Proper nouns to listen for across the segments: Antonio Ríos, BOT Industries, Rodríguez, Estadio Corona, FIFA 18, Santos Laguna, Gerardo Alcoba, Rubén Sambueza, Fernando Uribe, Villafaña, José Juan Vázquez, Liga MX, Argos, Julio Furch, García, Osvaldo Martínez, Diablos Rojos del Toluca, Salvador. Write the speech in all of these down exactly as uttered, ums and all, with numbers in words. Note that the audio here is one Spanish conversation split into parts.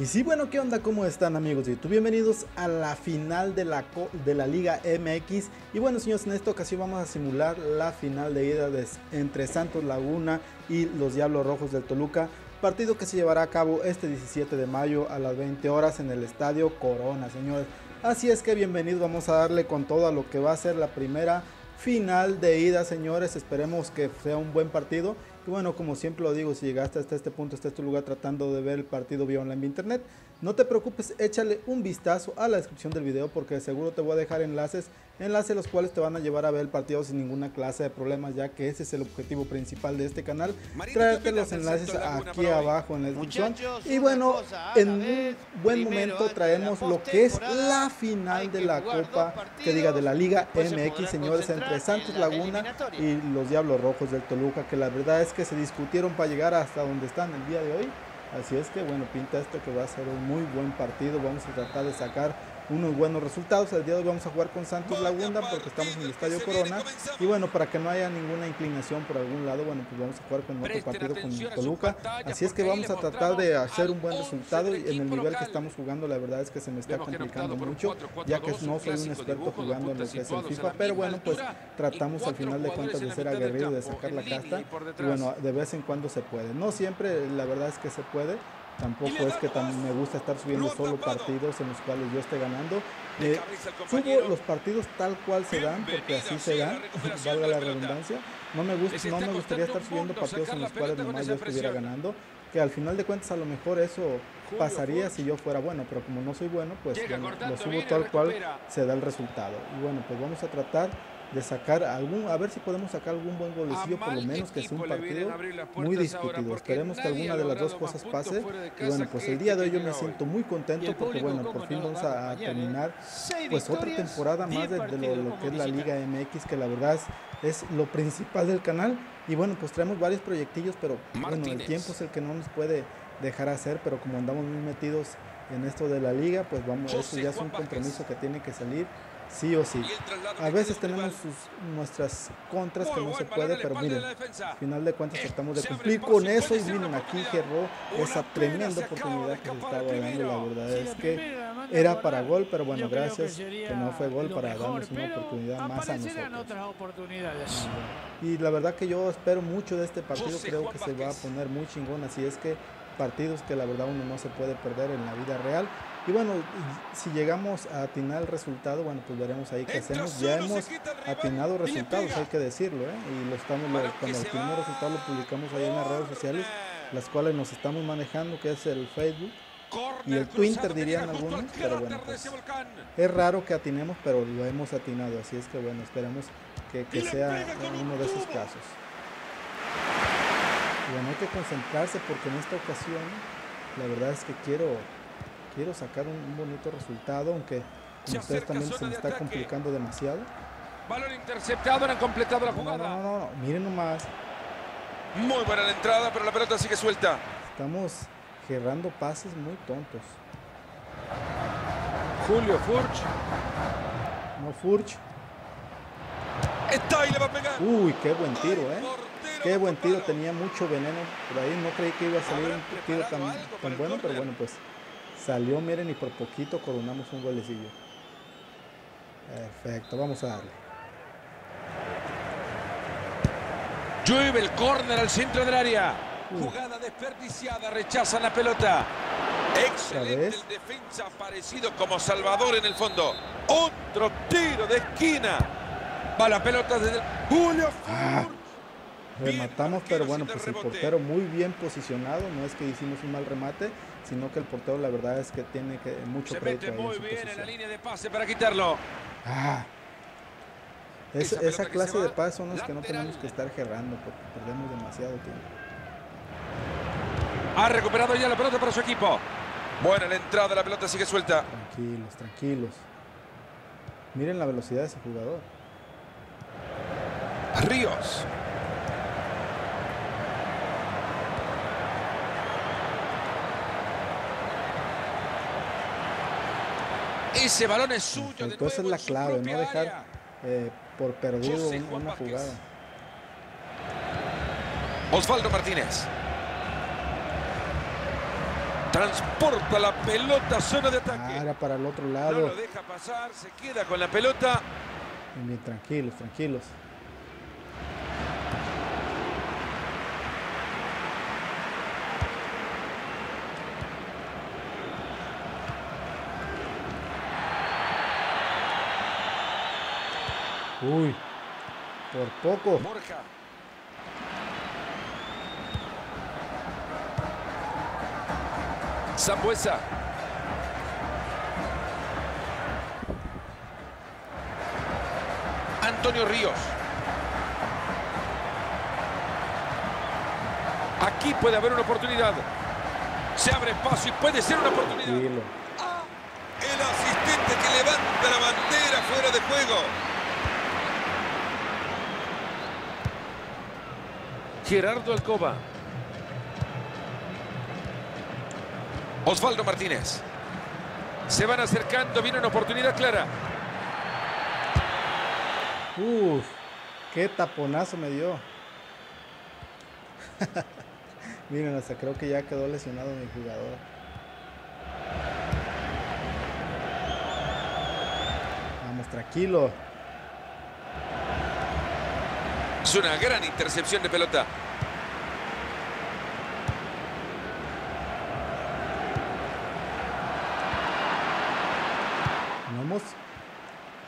Y sí, bueno, ¿qué onda? ¿Cómo están, amigos de YouTube? Bienvenidos a la final de la, de la Liga M X. Y bueno, señores, en esta ocasión vamos a simular la final de ida de, entre Santos Laguna y los Diablos Rojos del Toluca. Partido que se llevará a cabo este diecisiete de mayo a las veinte horas en el Estadio Corona, señores. Así es que bienvenidos, vamos a darle con todo a lo que va a ser la primera final de ida, señores. Esperemos que sea un buen partido. Y bueno, como siempre lo digo, si llegaste hasta este punto, hasta este lugar tratando de ver el partido vía online, vía internet, no te preocupes, échale un vistazo a la descripción del video porque seguro te voy a dejar enlaces, enlaces los cuales te van a llevar a ver el partido sin ninguna clase de problemas, ya que ese es el objetivo principal de este canal, traerte los enlaces aquí abajo en la descripción. Y bueno, en un buen momento traemos lo que es la final de la Copa, que diga de la Liga M X, señores, entre Santos Laguna y los Diablos Rojos del Toluca, que la verdad es que se discutieron para llegar hasta donde están el día de hoy. Así es que bueno, pinta esto que va a ser un muy buen partido. Vamos a tratar de sacar unos buenos resultados. El día de hoy vamos a jugar con Santos Laguna porque estamos en el Estadio Corona. Y bueno, para que no haya ninguna inclinación por algún lado, bueno, pues vamos a jugar con otro partido con Toluca. Así es que vamos a tratar de hacer un buen resultado. Y en el nivel que estamos jugando, la verdad es que se me está complicando mucho, ya que no soy un experto jugando en lo que es el FIFA. Pero bueno, pues tratamos al final de cuentas de ser aguerrido, de sacar la casta. Y bueno, de vez en cuando se puede. No siempre, la verdad es que se puede. Tampoco es que tan me gusta estar subiendo solo partidos en los cuales yo esté ganando. Eh, subo los partidos tal cual se dan, porque así se dan, valga la redundancia. No me gusta, no me gustaría estar subiendo partidos en los cuales nomás yo estuviera ganando, que al final de cuentas a lo mejor eso pasaría si yo fuera bueno, pero como no soy bueno, pues lo subo tal cual se da el resultado. Y bueno, pues vamos a tratar de sacar algún, a ver si podemos sacar algún buen golecillo, por lo menos que sea un partido muy discutido. Esperemos que alguna de las dos cosas pase. Y bueno, pues el día de hoy yo me siento muy contento porque bueno, por fin vamos a terminar pues otra temporada más de, de, lo, de lo que es la Liga M X, que la verdad es, es lo principal del canal. Y bueno, pues traemos varios proyectillos, pero bueno, el tiempo es el que no nos puede dejar hacer, pero como andamos muy metidos en esto de la liga, pues vamos, eso ya es un compromiso que tiene que salir sí o sí. A veces tenemos sus, nuestras contras que no se puede, pero miren, al final de cuentas tratamos de cumplir con eso. Y miren, aquí Gerro esa tremenda oportunidad que se estaba dando. La verdad es que era para gol, pero bueno, gracias que no fue gol para darnos una oportunidad más a nosotros. Y la verdad que yo espero mucho de este partido, creo que se va a poner muy chingón, así es que partidos que la verdad uno no se puede perder en la vida real. Y bueno, si llegamos a atinar el resultado, bueno, pues veremos ahí qué hacemos. Ya hemos atinado resultados, hay que decirlo, ¿eh? Y lo estamos, lo, cuando el primer resultado lo publicamos ahí en las redes sociales, las cuales nos estamos manejando, que es el Facebook y el Twitter, dirían algunos. Pero bueno, pues es raro que atinemos, pero lo hemos atinado. Así es que bueno, esperemos que, que sea uno de esos casos. Y bueno, hay que concentrarse porque en esta ocasión, la verdad es que quiero... Quiero sacar un, un bonito resultado, aunque con ustedes también se me está complicando demasiado. Balón interceptado, han completado la jugada. No, no, no, no, miren nomás. Muy buena la entrada, pero la pelota sigue suelta. Estamos gerrando pases muy tontos. Julio Furch. No, Furch. Está y le va a pegar. Uy, qué buen tiro, ¿eh? Qué buen tiro, tenía mucho veneno por ahí. No creí que iba a salir un tiro tan, tan bueno, pero bueno, pues... Salió, miren, y por poquito coronamos un golecillo. Perfecto, vamos a darle. Llueve el córner al centro del área. Uh. Jugada desperdiciada, rechaza la pelota. Excelente el defensa, parecido como Salvador en el fondo. Otro tiro de esquina. Va la pelota desde el... Julio ah. Rematamos, pero bueno, pues el portero muy bien posicionado. No es que hicimos un mal remate, sino que el portero la verdad es que tiene que mucho crédito. Se mete muy bien en la línea de pase para quitarlo. Ah, es, esa, esa clase de pases son los que no tenemos que estar gerrando porque perdemos demasiado tiempo. Ha recuperado ya la pelota para su equipo. Buena la entrada, la pelota sigue suelta. Tranquilos, tranquilos. Miren la velocidad de ese jugador. Ríos. Ese balón es suyo. Entonces es la clave, no dejar eh, por perdido una jugada. Osvaldo Martínez. Transporta la pelota, zona de ataque. Ahora para el otro lado. No lo deja pasar, se queda con la pelota. Bien, bien, tranquilos, tranquilos. Uy, por poco. Borja. Sambueza. Antonio Ríos. Aquí puede haber una oportunidad. Se abre espacio y puede ser una oportunidad. Ah, el asistente que levanta la bandera fuera de juego. Gerardo Alcoba. Osvaldo Martínez. Se van acercando, viene una oportunidad clara. Uf, qué taponazo me dio. Miren, hasta creo que ya quedó lesionado mi jugador. Vamos, tranquilo. Es una gran intercepción de pelota. No hemos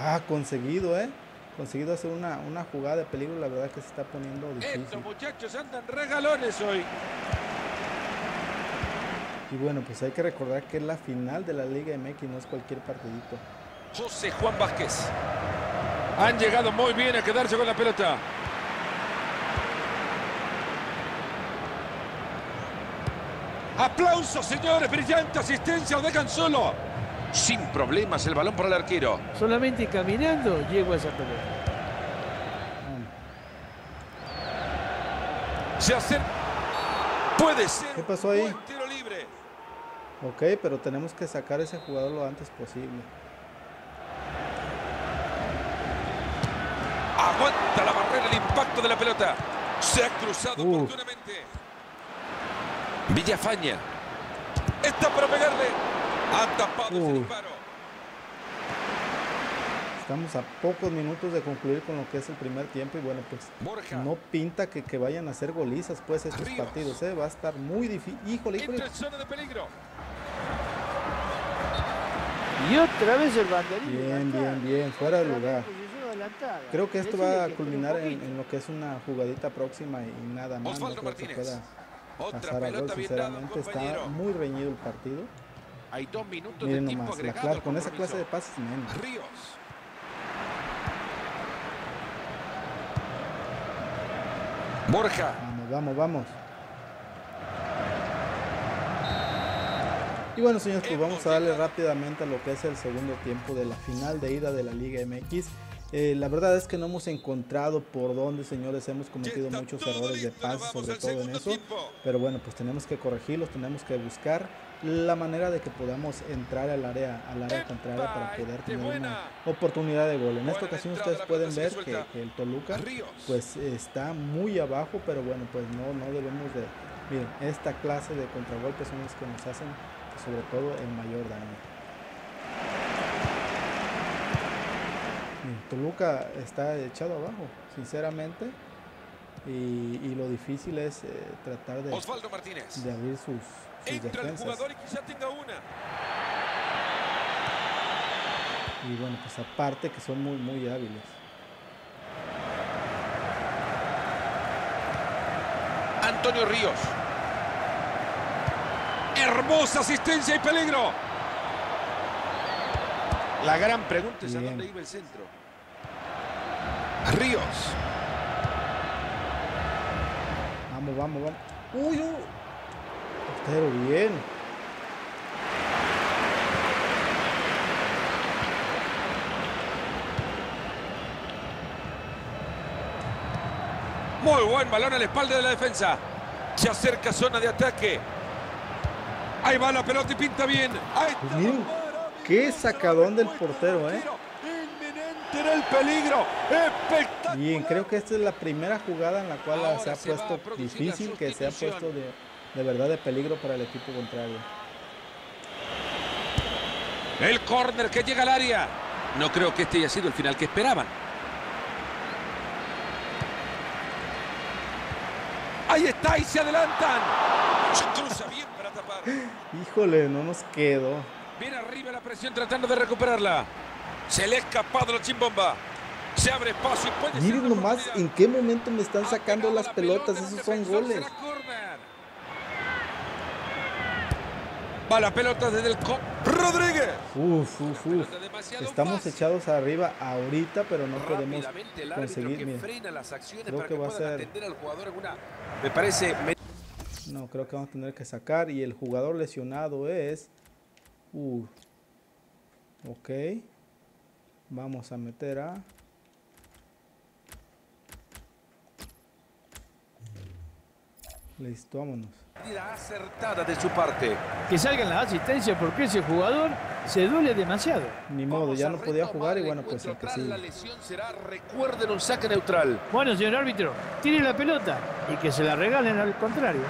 ah, conseguido, ¿eh? Conseguido hacer una, una jugada de peligro. La verdad que se está poniendo difícil. Estos muchachos andan regalones hoy. Y bueno, pues hay que recordar que es la final de la Liga M X, no es cualquier partidito. José Juan Vázquez. Han llegado muy bien a quedarse con la pelota. Aplausos, señores, brillante asistencia, lo dejan solo. Sin problemas el balón para el arquero. Solamente caminando llegó a esa pelota. Se hace. Puede ser. ¿Qué pasó ahí? Un tiro libre. Ok, pero tenemos que sacar a ese jugador lo antes posible. Aguanta la barrera el impacto de la pelota. Se ha cruzado uh. oportunamente. Villafaña. Está para pegarle. Ha tapado uh. ese disparo. Estamos a pocos minutos de concluir con lo que es el primer tiempo. Y bueno, pues Borja. No pinta que, que vayan a hacer golizas pues estos Ríos. partidos. ¿eh? Va a estar muy difícil. Híjole, híjole. Entra en zona de peligro. Y otra vez el banderín. Bien, bien, bien. Fuera de lugar. Creo que esto va a culminar en, en lo que es una jugadita próxima y, y nada más. Osvaldo Martínez. Pueda pasar a gol, sinceramente está muy reñido el partido. Hay dos minutos de tiempo agregado. Con esa clase de pases, menos. Ríos. Borja. Vamos, vamos, vamos. Y bueno, señores, pues vamos a darle rápidamente a lo que es el segundo tiempo de la final de ida de la Liga M X. Eh, la verdad es que no hemos encontrado por dónde, señores, hemos cometido muchos errores de pases, sobre todo en eso. Pero bueno, pues tenemos que corregirlos, tenemos que buscar la manera de que podamos entrar al área, al área contraria para poder tener una oportunidad de gol. En esta ocasión ustedes pueden ver que, que el Toluca pues está muy abajo, pero bueno, pues no, no debemos de... Miren, esta clase de contragolpes son los que nos hacen sobre todo el mayor daño. Toluca está echado abajo, sinceramente, y, y lo difícil es eh, tratar de, Osvaldo Martínez. de abrir sus, sus Entra defensas. El jugador y, quizá tenga una. Y bueno, pues aparte que son muy, muy hábiles. Antonio Ríos. Hermosa asistencia y peligro. La gran pregunta es a dónde iba el centro. Ríos. Vamos, vamos, vamos. Uy, uy. Pero bien. Muy buen balón a la espalda de la defensa. Se acerca zona de ataque. Ahí va la pelota y pinta bien. Ahí está. Bien. Qué sacadón del portero, ¿eh? Inminente en el peligro. Espectacular. Bien, creo que esta es la primera jugada en la cual Ahora se ha puesto difícil, que se ha puesto de, de verdad de peligro para el equipo contrario. El córner que llega al área. No creo que este haya sido el final que esperaban. Ahí está y se adelantan. Se cruza bien para tapar. Híjole, no nos quedó. Viene arriba la presión tratando de recuperarla. Se le ha escapado la chimbomba. Se abre espacio y puede... Miren nomás en qué momento me están sacando las pelotas. Esos son goles. Va la pelota desde el... Rodríguez. Uf, uf, uf. Estamos echados arriba ahorita, pero no podemos conseguir. Mira, creo que va a ser... Me parece... No, creo que vamos a tener que sacar. Y el jugador lesionado es... Uh. Ok. Vamos a meter a... Listo, vámonos. Acertada de su parte. Que salgan las asistencias porque ese jugador se duele demasiado. Ni modo, ya no podía jugar y bueno, pues el que sigue. La lesión será, recuerden, un saque neutral. Bueno, señor árbitro, tire la pelota y que se la regalen al contrario.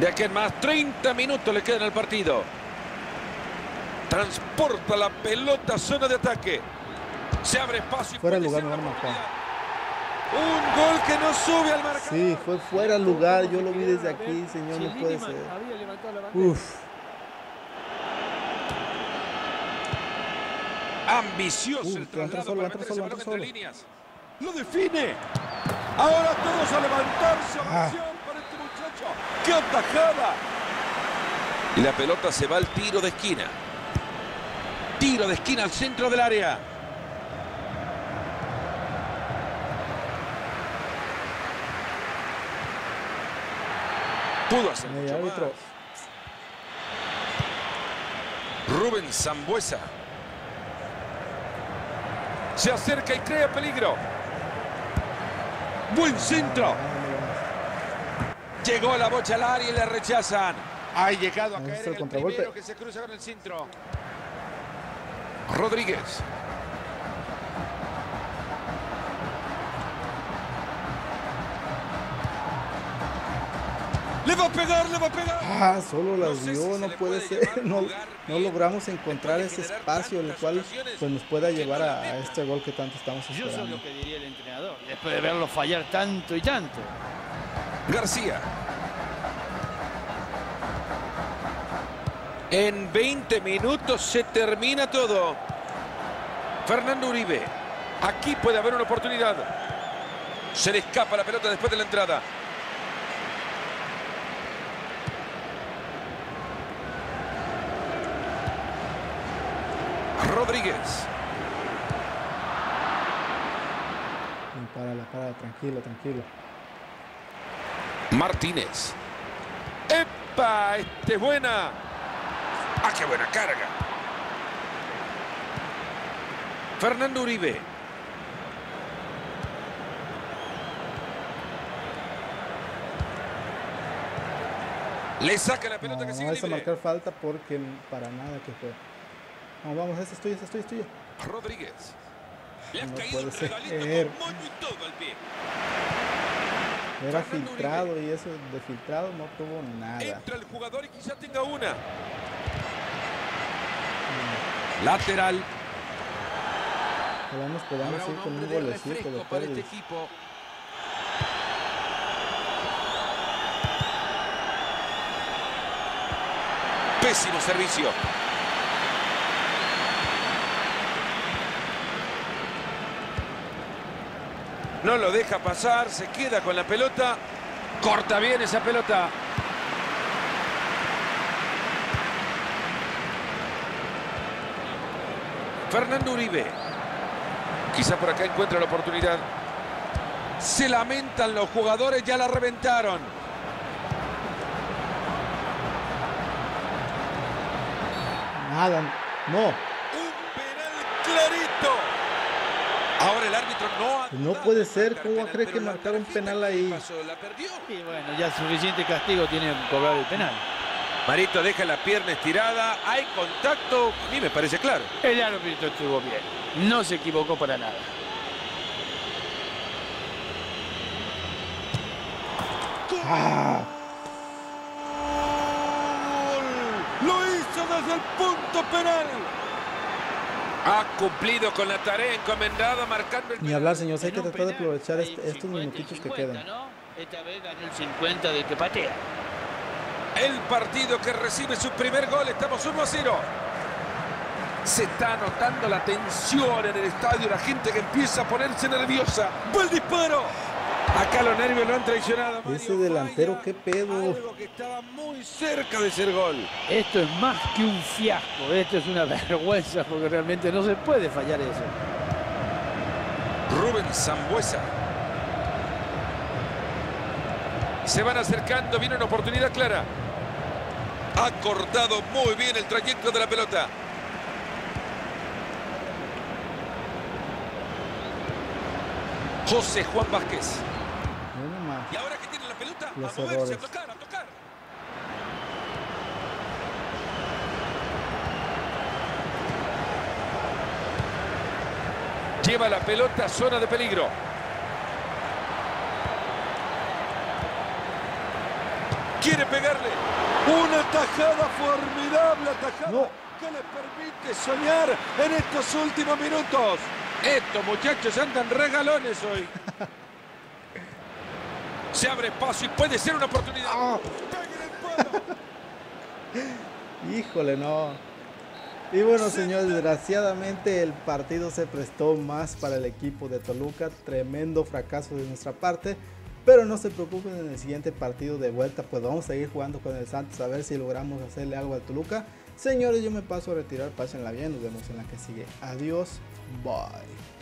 De aquí en más, treinta minutos le quedan al partido. Transporta la pelota a zona de ataque. Se abre espacio. Fuera el lugar, no arma acá. Un gol que no sube al marcador. Sí, fue fuera del lugar. Yo lo vi desde aquí, señor. No puede ser. Uf. Ambicioso. Uf, el traslado para meterse el balón entre líneas. Lo define. Ahora todos a levantarse. Ovación para este muchacho. ¡Qué atajada! Y la pelota se va al tiro de esquina. Tiro de esquina al centro del área. Pudo hacer mucho más. Rubén Sambueza se acerca y crea peligro. Buen centro. Llegó la bocha al área y la rechazan. Ha llegado a caer el primero que se cruza con el centro. Rodríguez. ¡Le va a pegar, le va a pegar! Ah, solo las dio, no puede ser. No, no logramos encontrar ese espacio en el cual pues, nos pueda llevar a, a este gol que tanto estamos esperando. Yo sé lo que diría el entrenador, después de verlo fallar tanto y tanto. García. En veinte minutos se termina todo. Fernando Uribe. Aquí puede haber una oportunidad. Se le escapa la pelota después de la entrada. Rodríguez. Párala, párala, tranquilo, tranquilo. Martínez. ¡Epa! ¡Este es buena! ¡Ah, qué buena carga! Fernando Uribe. Le saca la pelota no, que sigue libre. No vas a marcar falta porque para nada que fue. No, vamos, esta es tuya, esta es tuya, esta es tuya. Rodríguez. Le han no caído un regalito con moño y todo al pie. Era Fernando filtrado Uribe. Y eso de filtrado no tuvo nada. Entra el jugador y quizá tenga una. Mm. Lateral. Podemos, podemos ir con un golecito de para este equipo. Pésimo servicio. No lo deja pasar, se queda con la pelota. Corta bien esa pelota. Fernando Uribe. Quizá por acá encuentra la oportunidad. Se lamentan los jugadores, ya la reventaron. Nada, no. Un penal clarito. Ahora el árbitro no... No puede ser, ¿cómo cree que marcaron penal ahí? Y bueno, ya suficiente castigo tiene cobrar el penal. Marito deja la pierna estirada, hay contacto, y me parece claro. El árbitro estuvo bien, no se equivocó para nada. ¡Ah! Lo hizo desde el punto penal. Ha cumplido con la tarea encomendada, marcando el... Ni hablar, señor, hay que tratar de aprovechar est estos minutitos que quedan. ¿No? Esta vez ganó el cincuenta de que patea. El partido que recibe su primer gol, estamos uno a cero. Se está notando la tensión en el estadio, la gente que empieza a ponerse nerviosa. ¡Buen disparo! Acá los nervios lo han traicionado. Ese delantero, qué pedo. Algo que estaba muy cerca de ser gol. Esto es más que un fiasco. Esto es una vergüenza, porque realmente no se puede fallar eso. Rubén Sambueza. Se van acercando. Viene una oportunidad clara. Ha cortado muy bien el trayecto de la pelota. José Juan Vázquez. Y ahora que tiene la pelota, los a moverse, errores. a tocar, a tocar. Lleva la pelota a zona de peligro. Quiere pegarle. Una tajada formidable, tajada no. que le permite soñar en estos últimos minutos. Estos muchachos andan regalones hoy. Se abre paso y puede ser una oportunidad. Oh. Híjole, no. Y bueno, señor, desgraciadamente el partido se prestó más para el equipo de Toluca. Tremendo fracaso de nuestra parte. Pero no se preocupen, en el siguiente partido de vuelta, pues vamos a seguir jugando con el Santos a ver si logramos hacerle algo al Toluca. Señores, yo me paso a retirar, pásenla bien, nos vemos en la que sigue. Adiós, bye.